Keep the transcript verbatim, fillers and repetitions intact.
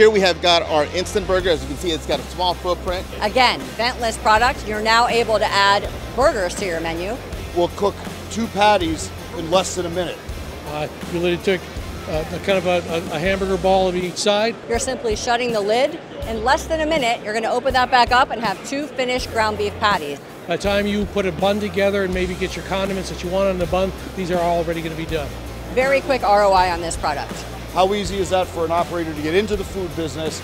Here we have got our instant burger. As you can see, it's got a small footprint. Again, ventless product. You're now able to add burgers to your menu. We'll cook two patties in less than a minute. I really took uh, kind of a, a hamburger ball of each side. You're simply shutting the lid. In less than a minute, you're going to open that back up and have two finished ground beef patties. By the time you put a bun together and maybe get your condiments that you want on the bun, these are already going to be done. Very quick R O I on this product. How easy is that for an operator to get into the food business